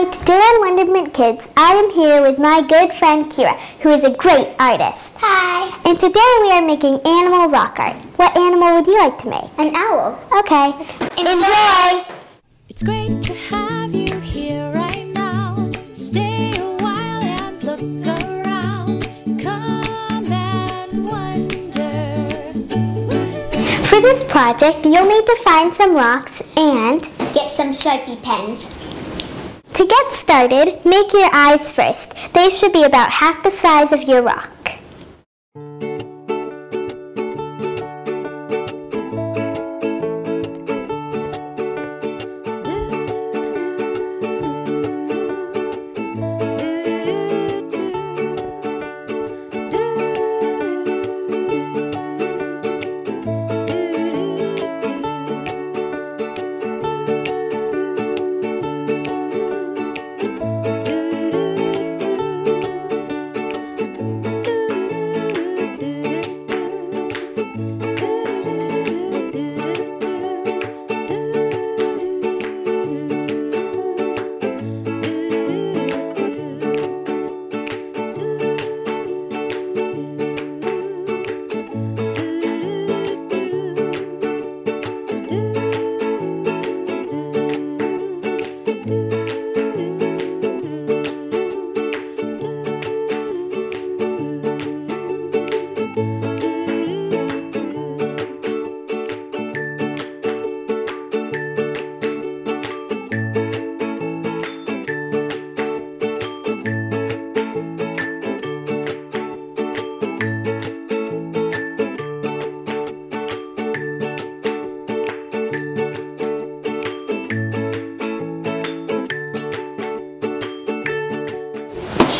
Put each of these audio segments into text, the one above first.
Hi, today on Wondermint Kids, I am here with my good friend Kira, who is a great artist. Hi! And today we are making animal rock art. What animal would you like to make? An owl. Okay. Enjoy! It's great to have you here right now. Stay a while and look around. Come and wonder. For this project, you'll need to find some rocks and get some Sharpie pens. To get started, make your eyes first. They should be about half the size of your rock.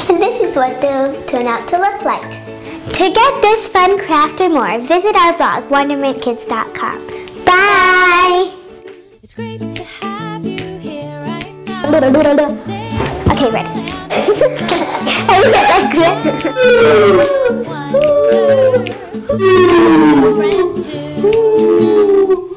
This is what they'll turn out to look like. To get this fun craft or more, visit our blog, wondermintkids.com. Bye! It's great to have you here right now. Okay, ready. I think that's good.